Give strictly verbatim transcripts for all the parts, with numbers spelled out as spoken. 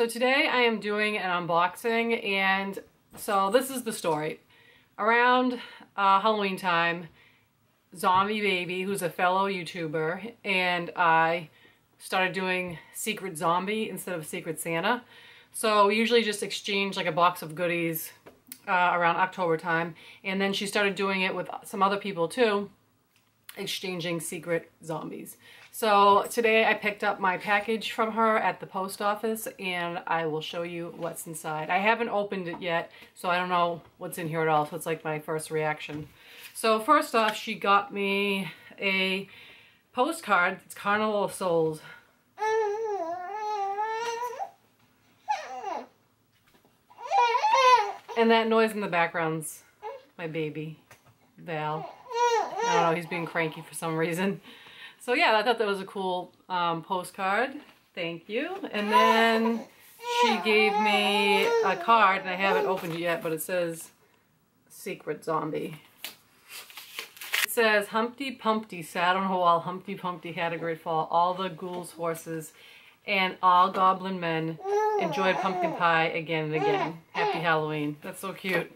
so today I am doing an unboxing, and so this is the story. Around uh, Halloween time, Zombie Baby, who's a fellow YouTuber, and I started doing Secret Zombie instead of Secret Santa. So we usually just exchange like a box of goodies uh, around October time, and then she started doing it with some other people too, exchanging secret zombies. So today I picked up my package from her at the post office, and I will show you what's inside. I haven't opened it yet, so I don't know what's in here at all, so it's like my first reaction. So first off, she got me a postcard. It's Carnival of Souls. And that noise in the background's my baby, Val. I don't know, he's being cranky for some reason. So yeah, I thought that was a cool um, postcard. Thank you. And then she gave me a card, and I haven't opened it yet, but it says Secret Zombie. It says, Humpty Dumpty sat on a wall. Humpty Dumpty had a great fall. All the ghouls, horses, and all goblin men enjoyed pumpkin pie again and again. Happy Halloween. That's so cute.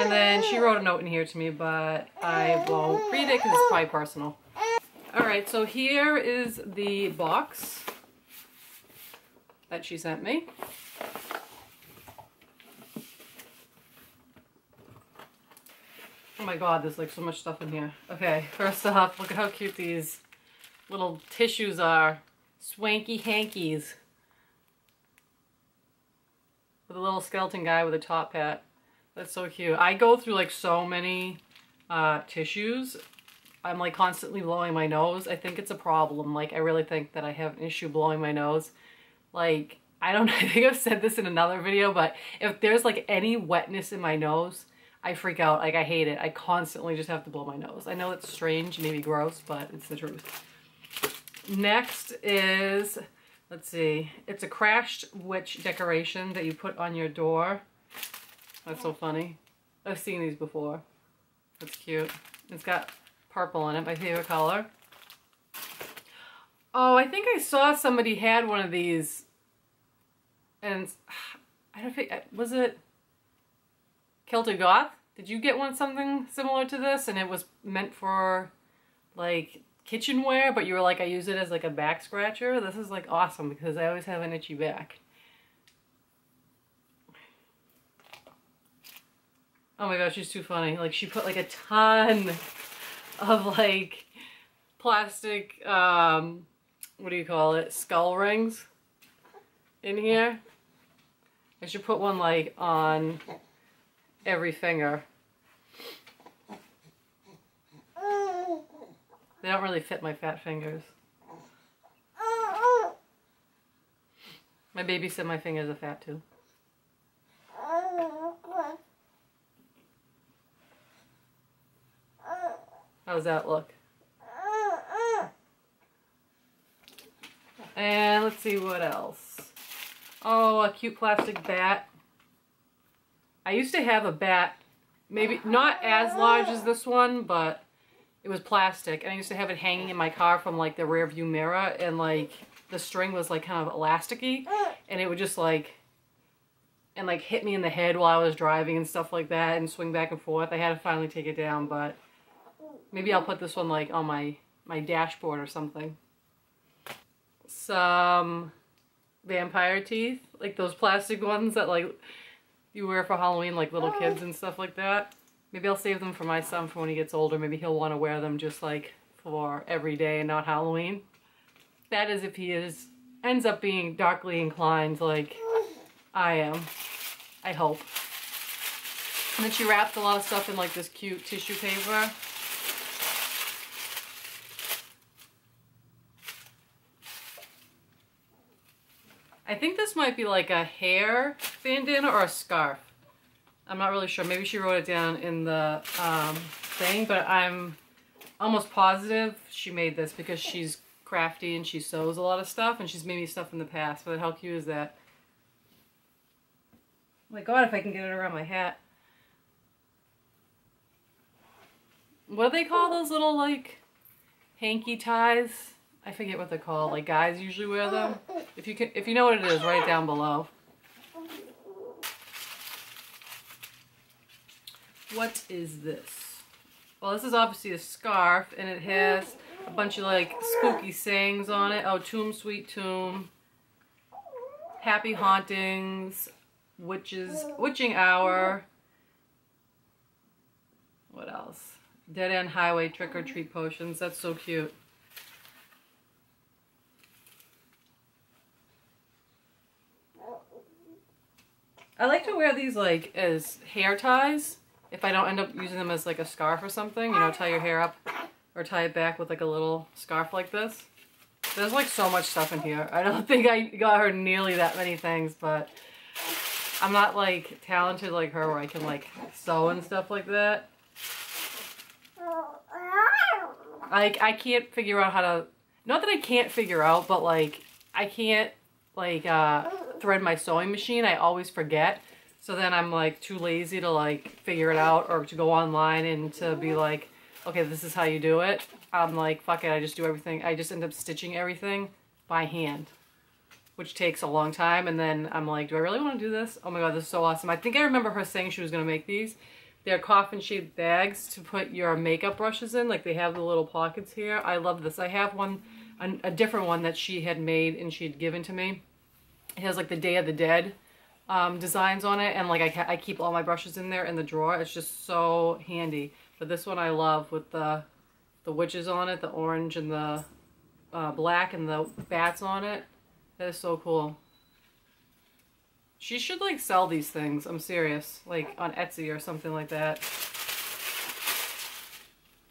And then she wrote a note in here to me, but I won't read it because it's probably personal. Alright, so here is the box that she sent me. Oh my god, there's like so much stuff in here. Okay, first off, look at how cute these little tissues are. Swanky hankies. With a little skeleton guy with a top hat. That's so cute. I go through like so many uh, tissues. I'm like constantly blowing my nose. I think it's a problem. Like I really think that I have an issue blowing my nose. Like I don't know, I think I've said this in another video, but if there's like any wetness in my nose, I freak out. Like I hate it. I constantly just have to blow my nose. I know it's strange, maybe gross, but it's the truth. Next is, let's see, it's a crashed witch decoration that you put on your door. That's so funny. I've seen these before. That's cute. It's got purple in it, my favorite color. Oh, I think I saw somebody had one of these. And I don't think, was it Celtic Goth? Did you get one something similar to this? And it was meant for like kitchenware, but you were like, I use it as like a back scratcher. This is like awesome because I always have an itchy back. Oh my gosh, she's too funny. Like she put like a ton of like plastic, um, what do you call it? Skull rings in here. I should put one like on every finger. They don't really fit my fat fingers. My baby said my fingers are fat too. How's that look? And let's see what else. Oh, a cute plastic bat. I used to have a bat, maybe not as large as this one, but it was plastic. And I used to have it hanging in my car from like the rear view mirror, and like the string was like kind of elasticy, and it would just like, and like hit me in the head while I was driving and stuff like that, and swing back and forth. I had to finally take it down, but maybe I'll put this one like on my, my dashboard or something. Some vampire teeth, like those plastic ones that like you wear for Halloween, like little kids and stuff like that. Maybe I'll save them for my son for when he gets older. Maybe he'll want to wear them just like for every day and not Halloween. That is if he is ends up being darkly inclined like I am, I hope. And then she wrapped a lot of stuff in like this cute tissue paper. I think this might be like a hair bandana or a scarf. I'm not really sure. Maybe she wrote it down in the um, thing, but I'm almost positive she made this because she's crafty and she sews a lot of stuff, and she's made me stuff in the past. But how cute is that? Oh my god, if I can get it around my hat. What do they call those little like hanky ties? I forget what they're called. Like guys usually wear them. If you can, if you know what it is, write it down below. What is this? Well, this is obviously a scarf, and it has a bunch of like spooky sayings on it. Oh, tomb, sweet tomb, happy hauntings, witches, witching hour. What else? Dead end highway, trick or treat potions. That's so cute. I like to wear these like as hair ties if I don't end up using them as like a scarf or something, you know, tie your hair up or tie it back with like a little scarf like this. There's like so much stuff in here. I don't think I got her nearly that many things, but I'm not like talented like her where I can like sew and stuff like that. Like I can't figure out how to, not that I can't figure out, but like I can't like uh thread my sewing machine. I always forget, so then I'm like too lazy to like figure it out or to go online and to be like, okay, this is how you do it. I'm like, fuck it, I just do everything. I just end up stitching everything by hand, which takes a long time, and then I'm like, do I really want to do this? Oh my god, this is so awesome. I think I remember her saying she was going to make these. They're coffin shaped bags to put your makeup brushes in, like they have the little pockets here. I love this. I have one, a, a different one that she had made and she'd given to me. It has like the Day of the Dead um, designs on it, and like I, I keep all my brushes in there in the drawer. It's just so handy. But this one I love with the the witches on it, the orange and the uh, black and the bats on it. That is so cool. She should like sell these things. I'm serious, like on Etsy or something like that.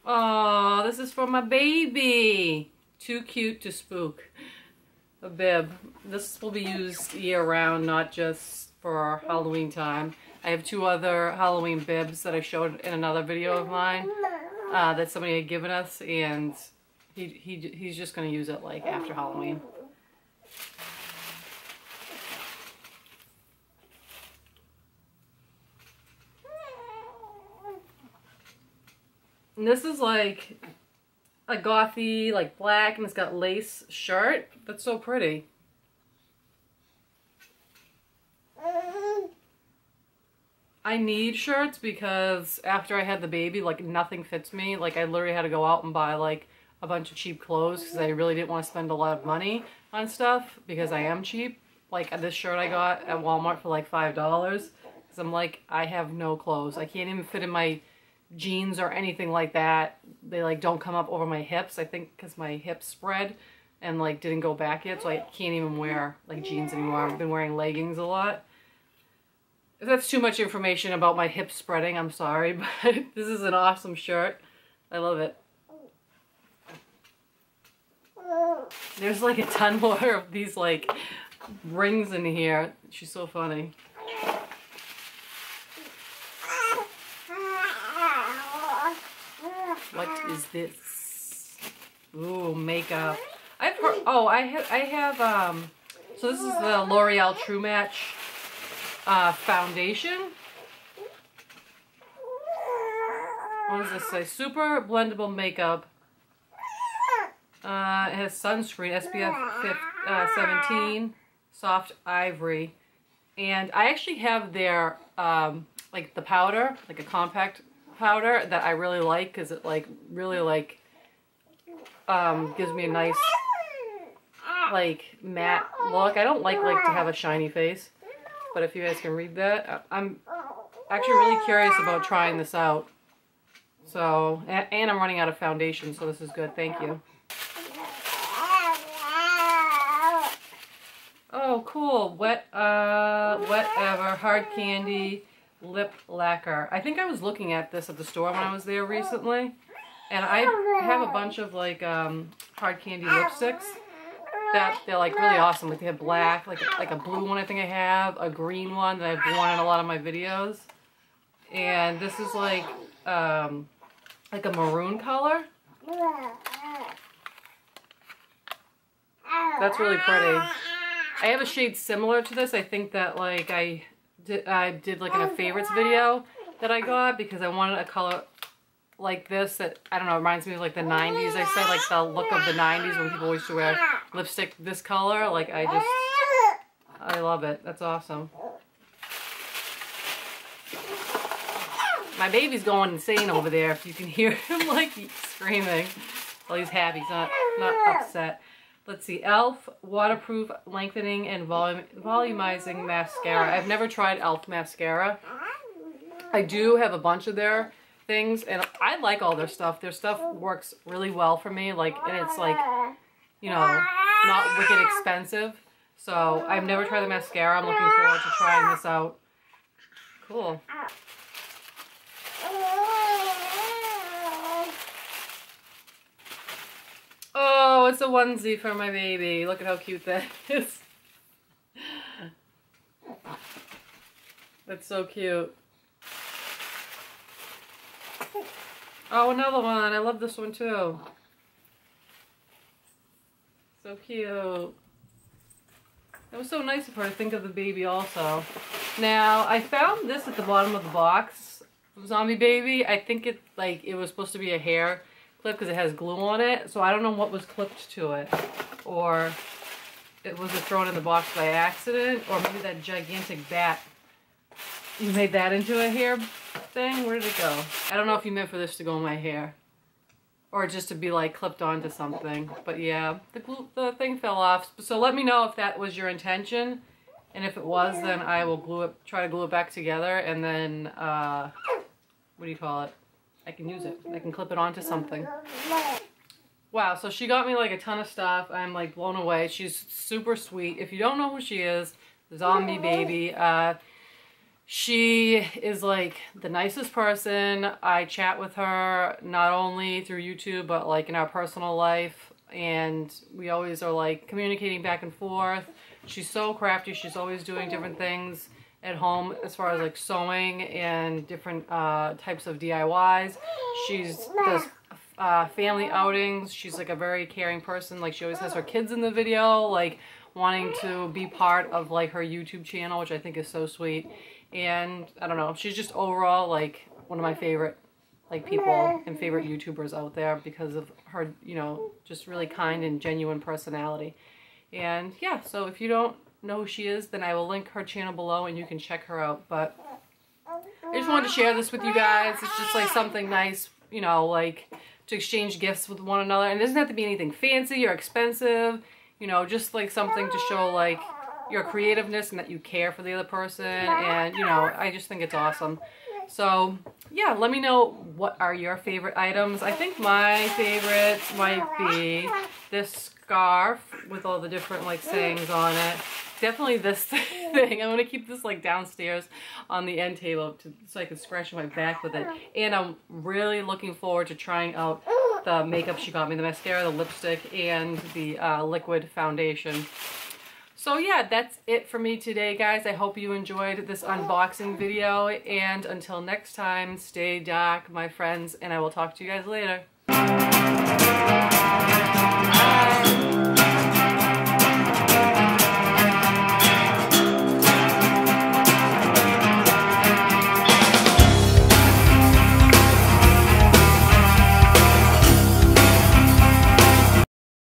Oh, this is for my baby. Too cute to spook. A bib. This will be used year-round, not just for Halloween time. I have two other Halloween bibs that I showed in another video of mine uh, that somebody had given us, and he, he he's just going to use it like after Halloween. And this is like a gothy, like black, and it's got lace shirt. That's so pretty. I need shirts because after I had the baby, like nothing fits me. Like I literally had to go out and buy like a bunch of cheap clothes because I really didn't want to spend a lot of money on stuff because I am cheap. Like this shirt I got at Walmart for like five dollars because I'm like, I have no clothes. I can't even fit in my jeans or anything like that. They like don't come up over my hips, I think, because my hips spread and like didn't go back yet, so I can't even wear like jeans anymore. I've been wearing leggings a lot. If that's too much information about my hips spreading, I'm sorry, but this is an awesome shirt. I love it. There's like a ton more of these like rings in here. She's so funny. What is this? Ooh, makeup. I've heard, oh, I have, I have, um, so this is the L'Oreal True Match uh, foundation. What does this say? Super blendable makeup. Uh, it has sunscreen, S P F seventeen, soft ivory. And I actually have their, um, like the powder, like a compact powder that I really like because it like really like um gives me a nice like matte look. I don't like like to have a shiny face, but if you guys can read that, I'm actually really curious about trying this out. So and, and I'm running out of foundation, so this is good. Thank you. Oh cool. Wet uh whatever hard candy lip lacquer. I think I was looking at this at the store when I was there recently, and I have a bunch of like um, hard candy lipsticks that they're like really awesome. Like they have black, like like a blue one I think I have, a green one that I've worn in a lot of my videos, and this is like um, like a maroon color. That's really pretty. I have a shade similar to this. I think that like I I did like in a favorites video that I got because I wanted a color like this that, I don't know, reminds me of like the nineties. I said like the look of the nineties when people used to wear lipstick this color. Like I just, I love it. That's awesome. My baby's going insane over there. If you can hear him like screaming. Well, he's happy. He's not, not upset. Let's see. e l f Waterproof Lengthening and volum Volumizing Mascara. I've never tried e l f mascara. I do have a bunch of their things, and I like all their stuff. Their stuff works really well for me, like, and it's like, you know, not wicked expensive. So I've never tried the mascara. I'm looking forward to trying this out. Cool. Oh, it's a onesie for my baby. Look at how cute that is. That's so cute. Oh, another one. I love this one too. So cute. It was so nice of her to think of the baby also. Now, I found this at the bottom of the box. Zombie Baby. I think it, like, it was supposed to be a hair clip because it has glue on it, so I don't know what was clipped to it, or it was thrown in the box by accident, or maybe that gigantic bat, you made that into a hair thing. Where did it go? I don't know if you meant for this to go in my hair or just to be like clipped onto something, but yeah, the glue, the thing fell off. So let me know if that was your intention, and if it was, then I will glue it, try to glue it back together, and then uh what do you call it, I can use it. I can clip it onto something. Wow, so she got me like a ton of stuff. I'm like blown away. She's super sweet. If you don't know who she is, Zombie Baby, uh, she is like the nicest person. I chat with her not only through YouTube, but like in our personal life. And we always are like communicating back and forth. She's so crafty. She's always doing different things at home as far as like sewing and different uh, types of D I Ys. She's does uh, family outings. She's like a very caring person. Like she always has her kids in the video, like wanting to be part of like her YouTube channel, which I think is so sweet. And I don't know, she's just overall like one of my favorite like people and favorite YouTubers out there because of her, you know, just really kind and genuine personality. And yeah, so if you don't know who she is, then I will link her channel below and you can check her out. But I just wanted to share this with you guys. It's just like something nice, you know, like to exchange gifts with one another, and it doesn't have to be anything fancy or expensive, you know, just like something to show like your creativeness and that you care for the other person. And you know, I just think it's awesome. So yeah, let me know what are your favorite items. I think my favorites might be this scarf with all the different like sayings on it. Definitely this thing. I'm going to keep this like downstairs on the end table to, so I can scratch my back with it. And I'm really looking forward to trying out the makeup she got me, the mascara, the lipstick, and the uh, liquid foundation. So yeah, that's it for me today, guys. I hope you enjoyed this unboxing video. And until next time, stay dark, my friends, and I will talk to you guys later.